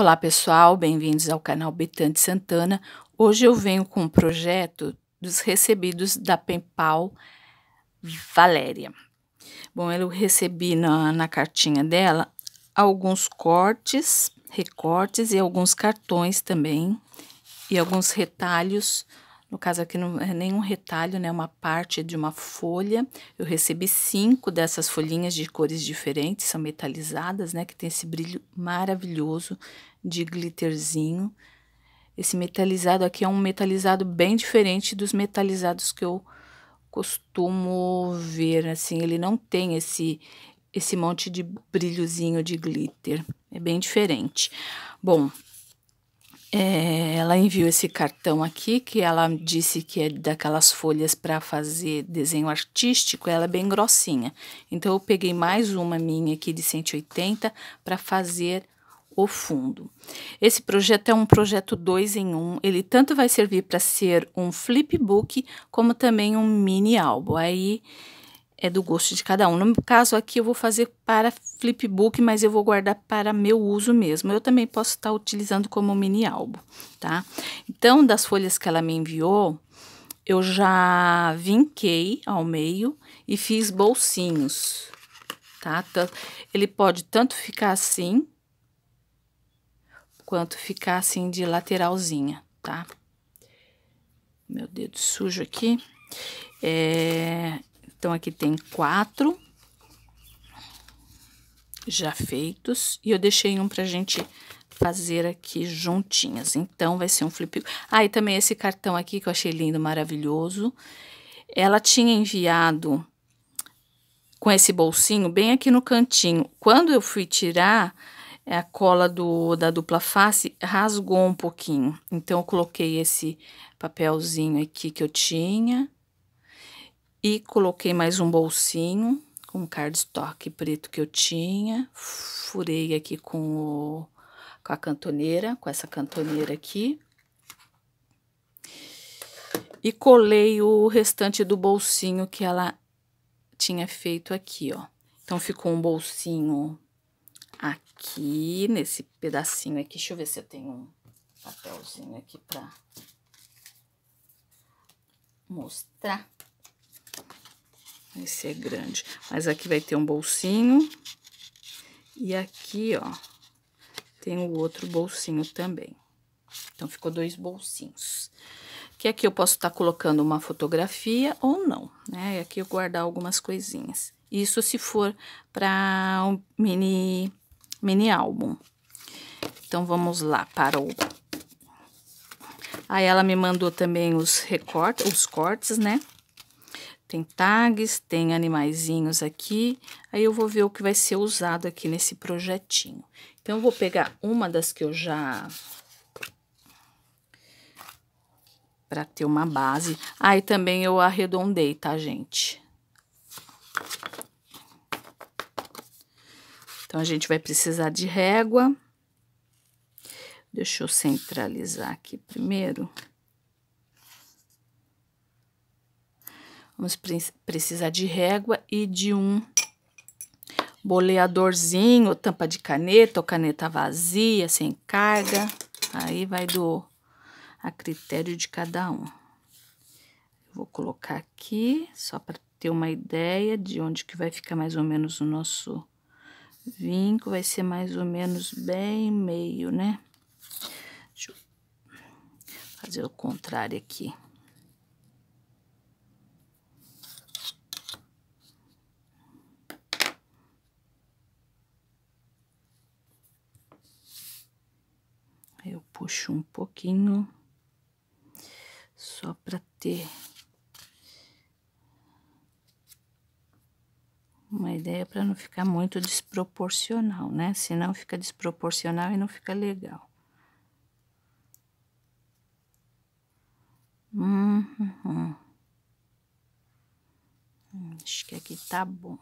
Olá pessoal, bem-vindos ao canal Betã de Santana. Hoje eu venho com um projeto dos recebidos da Penpal Valéria. Bom, eu recebi na cartinha dela alguns cortes, recortes e alguns cartões também. E alguns retalhos, no caso aqui não é nenhum retalho, né? Uma parte de uma folha. Eu recebi 5 dessas folhinhas de cores diferentes, são metalizadas, né? Que tem esse brilho maravilhoso de glitterzinho. Esse metalizado aqui é um metalizado bem diferente dos metalizados que eu costumo ver, assim, ele não tem esse monte de brilhozinho de glitter, é bem diferente. Bom, ela enviou esse cartão aqui, que ela disse que é daquelas folhas para fazer desenho artístico, ela é bem grossinha. Então, eu peguei mais uma minha aqui de 180 para fazer o fundo. Esse projeto é um projeto 2 em 1, ele tanto vai servir para ser um flipbook, como também um mini álbum, aí é do gosto de cada um. No meu caso aqui eu vou fazer para flipbook, mas eu vou guardar para meu uso mesmo. Eu também posso estar utilizando como mini álbum, tá? Então, das folhas que ela me enviou, eu já vinquei ao meio e fiz bolsinhos, tá? Ele pode tanto ficar assim, quanto ficar assim de lateralzinha, tá? Meu dedo sujo aqui. Então, aqui tem 4 já feitos, e eu deixei um pra gente fazer aqui juntinhas. Então, vai ser um flip. Ah, e também esse cartão aqui que eu achei lindo, maravilhoso. Ela tinha enviado com esse bolsinho bem aqui no cantinho. Quando eu fui tirar, a cola da dupla face rasgou um pouquinho. Então, eu coloquei esse papelzinho aqui que eu tinha. E coloquei mais um bolsinho com cardstock preto que eu tinha, furei aqui com a cantoneira, com essa cantoneira aqui. E colei o restante do bolsinho que ela tinha feito aqui, ó. Então, ficou um bolsinho aqui, nesse pedacinho aqui. Deixa eu ver se eu tenho um papelzinho aqui pra mostrar. Esse é grande, mas aqui vai ter um bolsinho e aqui, ó, tem o outro bolsinho também. Então, ficou 2 bolsinhos. Que aqui eu posso estar colocando uma fotografia ou não, né? E aqui eu guardar algumas coisinhas. Isso se for para um mini álbum. Então, vamos lá para o... Aí, ela me mandou também os cortes, né? Tem tags, tem animaizinhos aqui, aí eu vou ver o que vai ser usado aqui nesse projetinho. Então, eu vou pegar uma das que eu já... Pra ter uma base. Aí também eu arredondei, tá, gente? Então, a gente vai precisar de régua. Deixa eu centralizar aqui primeiro. Vamos precisar de régua e de um boleadorzinho, tampa de caneta ou caneta vazia, sem carga. Aí vai a critério de cada um. Vou colocar aqui, só para ter uma ideia de onde que vai ficar mais ou menos o nosso vinco. Vai ser mais ou menos bem meio, né? Deixa eu fazer o contrário aqui. Eu puxo um pouquinho, só para ter uma ideia, para não ficar muito desproporcional, né? Senão fica desproporcional e não fica legal. Acho que aqui tá bom.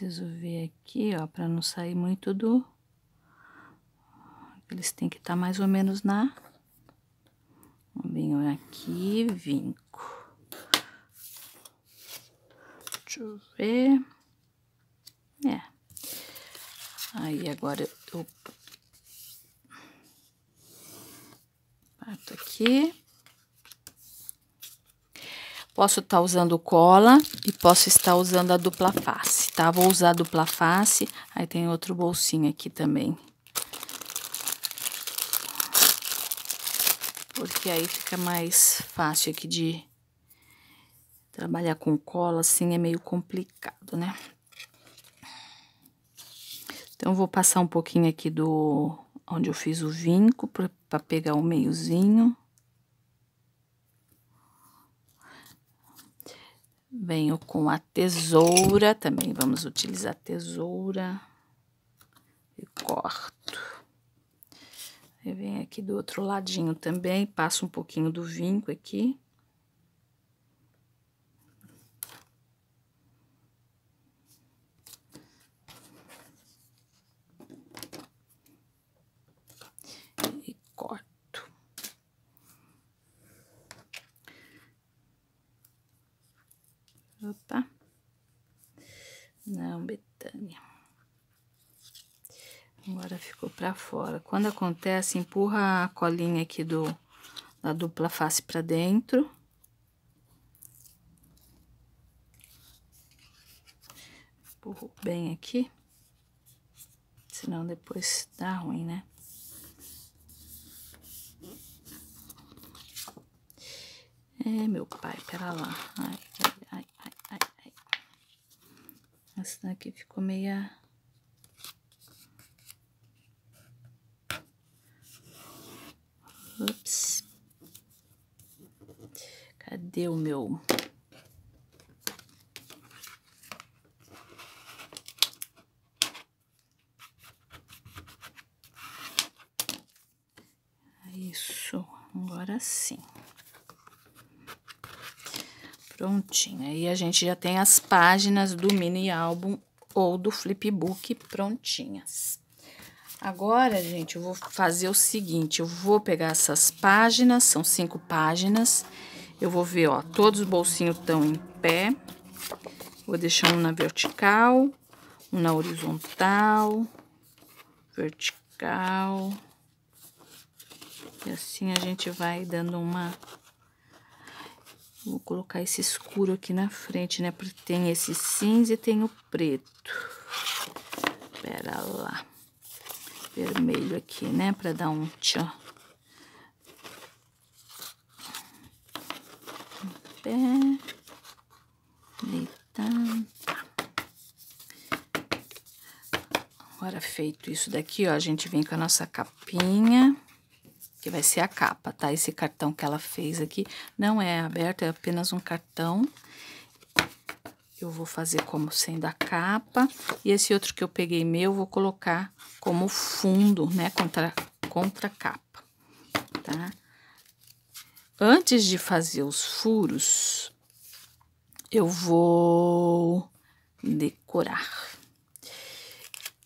Preciso ver aqui, ó, para não sair muito do... Eles têm que estar mais ou menos na... Venho aqui, vinco. Deixa eu ver. Aí, agora eu parto aqui. Posso estar usando cola e posso estar usando a dupla face, tá? Vou usar a dupla face, aí tem outro bolsinho aqui também. Porque aí fica mais fácil aqui de trabalhar com cola, assim é meio complicado, né? Então, eu vou passar um pouquinho aqui do... onde eu fiz o vinco, pra pegar o meiozinho. Venho com a tesoura, também vamos utilizar a tesoura. E corto. Aí, venho aqui do outro ladinho também, passo um pouquinho do vinco aqui. Opa, não, Betânia, agora ficou pra fora. Quando acontece, empurra a colinha aqui da dupla face pra dentro. Empurro bem aqui, senão depois dá ruim, né? É, meu pai, pera lá, ai, ai. Essa daqui ficou meia... Ups. Cadê o meu... Isso, agora sim. Prontinho, aí a gente já tem as páginas do mini álbum ou do flipbook prontinhas. Agora, gente, eu vou fazer o seguinte, eu vou pegar essas páginas, são 5 páginas, eu vou ver, ó, todos os bolsinhos estão em pé, vou deixar um na vertical, um na horizontal, vertical, e assim a gente vai dando uma... Vou colocar esse escuro aqui na frente, né? Porque tem esse cinza e tem o preto. Pera lá. Vermelho aqui, né? Pra dar um tchan. Em pé. Eita. Agora, feito isso daqui, ó, a gente vem com a nossa capinha. Que vai ser a capa, tá? Esse cartão que ela fez aqui não é aberto, é apenas um cartão. Eu vou fazer como sendo a capa. E esse outro que eu peguei meu, vou colocar como fundo, né? Contra capa, tá? Antes de fazer os furos, eu vou decorar.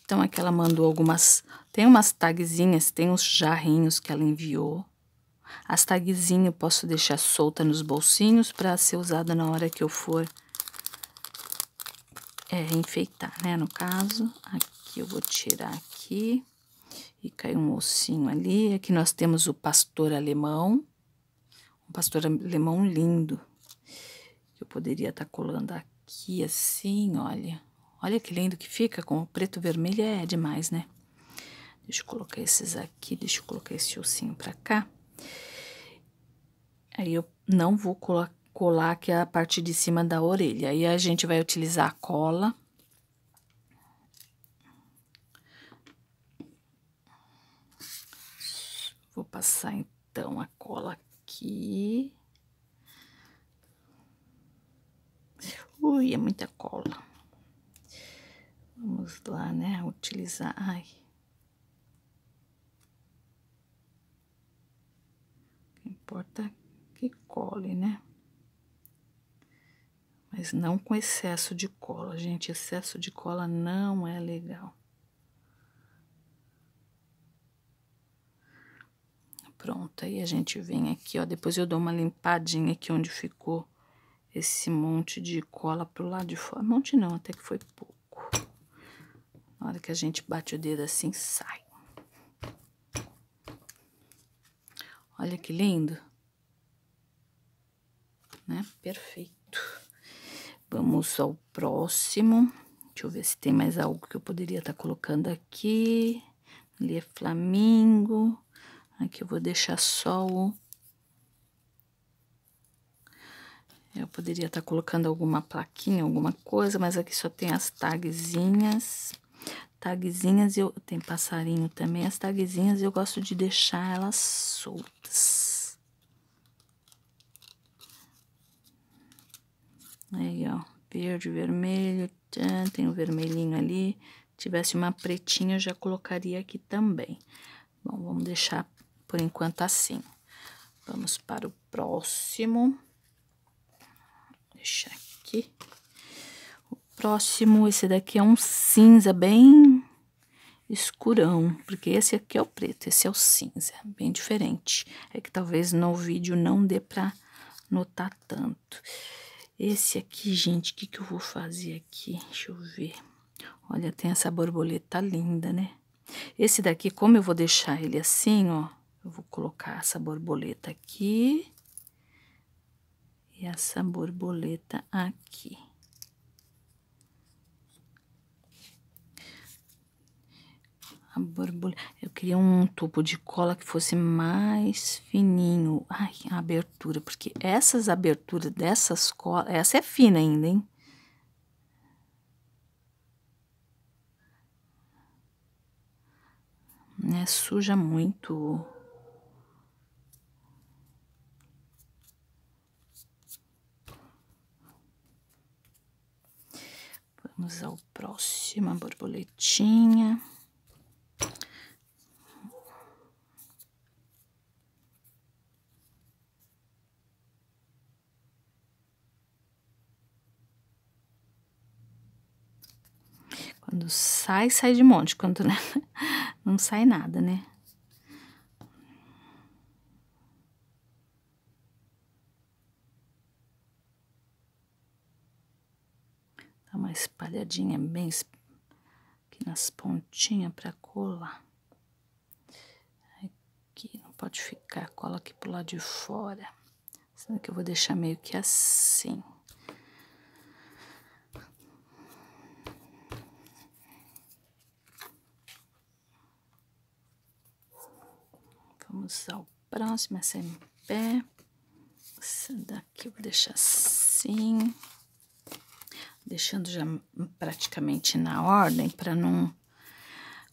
Então, aqui ela mandou algumas... Tem umas tagzinhas, tem uns jarrinhos que ela enviou. As tagzinhas eu posso deixar solta nos bolsinhos para ser usada na hora que eu for enfeitar, né? No caso, aqui eu vou tirar aqui e cai um ossinho ali. Aqui nós temos o pastor alemão, um pastor alemão lindo. Eu poderia estar colando aqui assim, olha. Olha que lindo que fica com o preto e vermelho, é demais, né? Deixa eu colocar esses aqui, deixa eu colocar esse ossinho pra cá. Aí, eu não vou colar aqui a parte de cima da orelha. Aí, a gente vai utilizar a cola. Vou passar, então, a cola aqui. Ui, é muita cola. Vamos lá, né, utilizar... Ai... Importa que cole, né? Mas não com excesso de cola, gente. Excesso de cola não é legal. Pronto, aí a gente vem aqui, ó. Depois eu dou uma limpadinha aqui onde ficou esse monte de cola pro lado de fora. Monte não, até que foi pouco. Ó, hora que a gente bate o dedo assim, sai. Olha que lindo, né? Perfeito. Vamos ao próximo. Deixa eu ver se tem mais algo que eu poderia estar colocando aqui. Ali é flamingo. Aqui eu vou deixar só o... Eu poderia estar colocando alguma plaquinha, alguma coisa, mas aqui só tem as tagzinhas. Tagzinhas, tem passarinho também. As tagzinhas eu gosto de deixar elas soltas. Aí, ó, verde, vermelho, tem o vermelhinho ali. Se tivesse uma pretinha, eu já colocaria aqui também. Bom, vamos deixar por enquanto assim. Vamos para o próximo. Deixar aqui. O próximo, esse daqui é um cinza bem escurão, porque esse aqui é o preto, esse é o cinza, bem diferente. É que talvez no vídeo não dê pra notar tanto. Esse aqui, gente, o que eu vou fazer aqui? Deixa eu ver. Olha, tem essa borboleta linda, né? Esse daqui, como eu vou deixar ele assim, ó, eu vou colocar essa borboleta aqui. E essa borboleta aqui. A borboleta... Eu queria um tubo de cola que fosse mais fininho. Ai, a abertura, porque essas aberturas dessas colas... Essa é fina ainda, hein? Né? Suja muito... Vamos ao próximo, a borboletinha. Quando sai, sai de monte. Quando não sai nada, né? Uma espalhadinha bem aqui nas pontinhas para colar. Aqui não pode ficar, cola aqui pro lado de fora. Sendo que eu vou deixar meio que assim. Vamos ao próximo, essa é em pé. Essa daqui eu vou deixar assim. Deixando já praticamente na ordem, para não...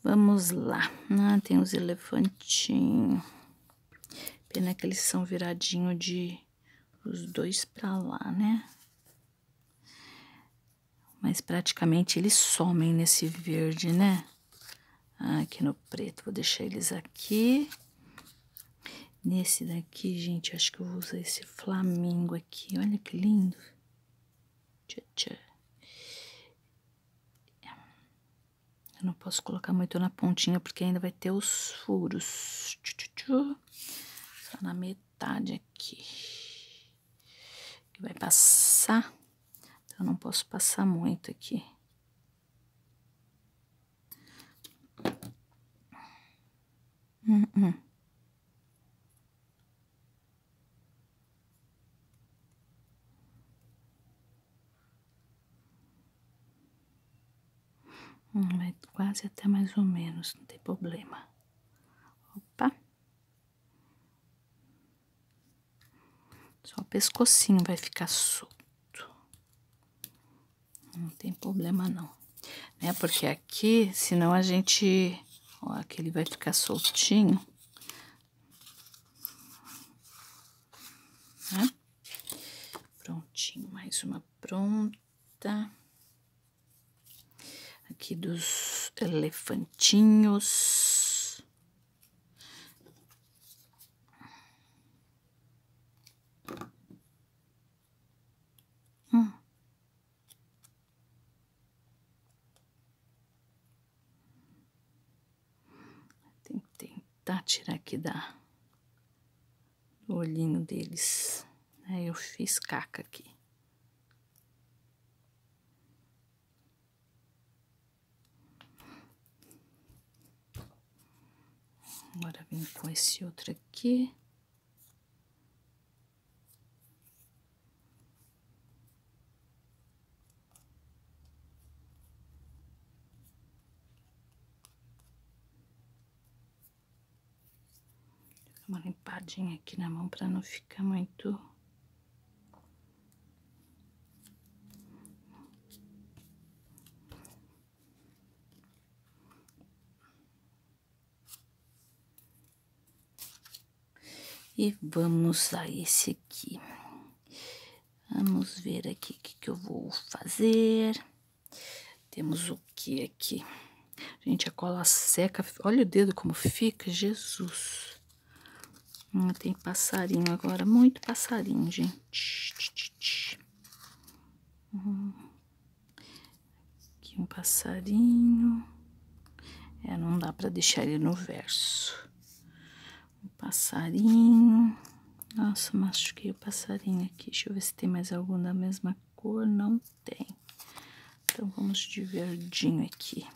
Vamos lá. Ah, tem os elefantinhos. Pena que eles são viradinhos de... Os dois pra lá, né? Mas praticamente eles somem nesse verde, né? Ah, aqui no preto, vou deixar eles aqui. Nesse daqui, gente, acho que eu vou usar esse flamingo aqui. Olha que lindo. Tchau, tchau. Eu não posso colocar muito na pontinha, porque ainda vai ter os furos. Só na metade aqui. Que vai passar. Então, eu não posso passar muito aqui. Vai quase até mais ou menos, não tem problema. Opa! Só o pescocinho vai ficar solto. Não tem problema não. Né? Porque aqui, senão a gente... Ó, aqui ele vai ficar soltinho. Né? Prontinho, mais uma pronta. Aqui dos elefantinhos. Tem que tentar tirar aqui do olhinho deles. Aí eu fiz caca aqui. Agora vem com esse outro aqui. Uma limpadinha aqui na mão para não ficar muito. E vamos a esse aqui. Vamos ver aqui o que eu vou fazer. Temos o que aqui? Gente, a cola seca. Olha o dedo como fica, Jesus. Tem passarinho agora, muito passarinho, gente. Aqui um passarinho. É, não dá pra deixar ele no verso. Um passarinho. Nossa, machuquei o passarinho aqui. Deixa eu ver se tem mais algum da mesma cor. Não tem. Então, vamos de verdinho aqui.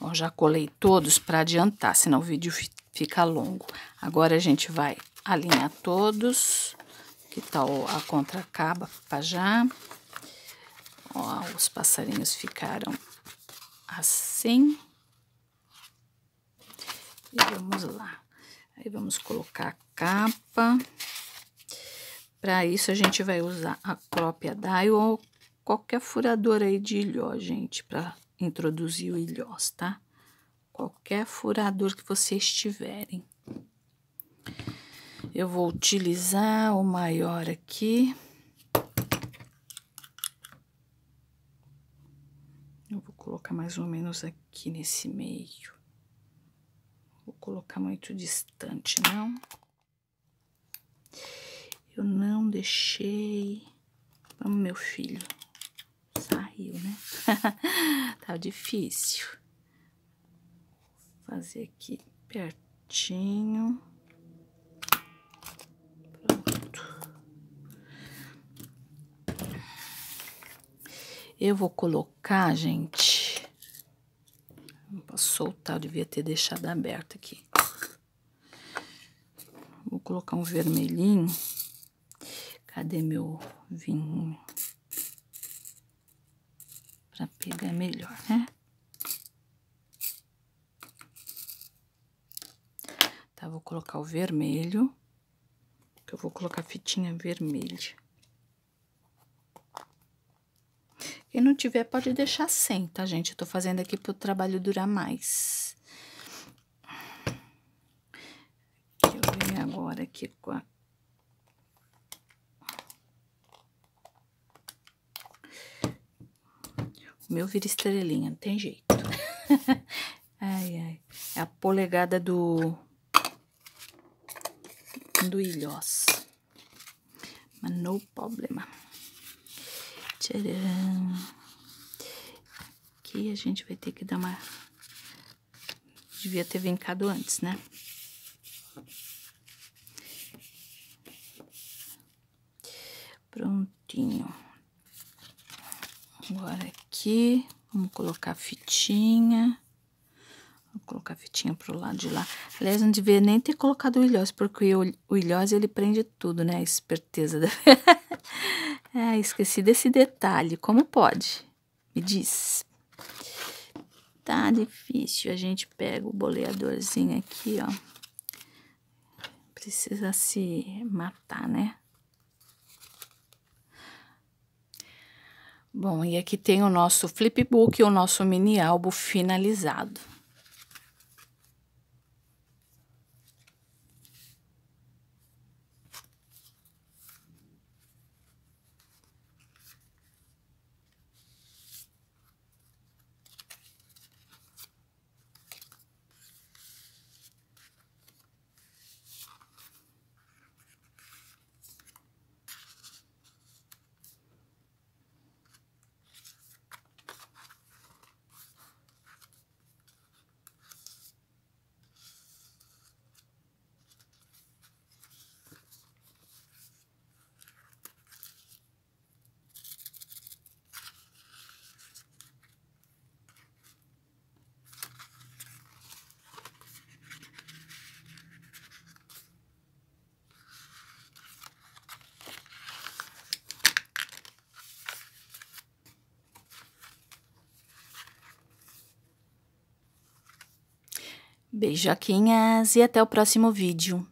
Bom, já colei todos para adiantar, senão o vídeo fica longo. Agora a gente vai alinhar todos. Que tal a contracaba para já? Ó, os passarinhos ficaram assim. E vamos lá. Aí vamos colocar a capa. Para isso a gente vai usar a própria die ou qualquer furadora aí de ilhó, gente, para introduzir o ilhós, tá? Qualquer furador que vocês tiverem. Eu vou utilizar o maior aqui. Eu vou colocar mais ou menos aqui nesse meio. Vou colocar muito distante, não? Eu não deixei... Vamos, meu filho. Saiu, né? Tá difícil. Vou fazer aqui pertinho. Pronto. Eu vou colocar, gente... Não posso soltar, eu devia ter deixado aberto aqui. Vou colocar um vermelhinho. Cadê meu vinho? Pra pegar melhor, né? Tá, vou colocar o vermelho, que eu vou colocar fitinha vermelha. Quem não tiver, pode deixar sem, tá, gente? Eu tô fazendo aqui pro trabalho durar mais. Eu venho agora aqui com a meu vira estrelinha, não tem jeito. Ai, ai. É a polegada do ilhós. Mas no problema. Tcharam. Aqui a gente vai ter que dar uma... Devia ter vincado antes, né? Prontinho. Agora aqui, vamos colocar a fitinha. Vou colocar a fitinha pro lado de lá. Aliás, não devia nem ter colocado o ilhós, porque o ilhós, ele prende tudo, né? A esperteza da... Ah, esqueci desse detalhe. Como pode? Me diz. Tá difícil. A gente pega o boleadorzinho aqui, ó. Precisa se matar, né? Bom, e aqui tem o nosso flipbook, o nosso mini álbum finalizado. Beijoquinhas e até o próximo vídeo.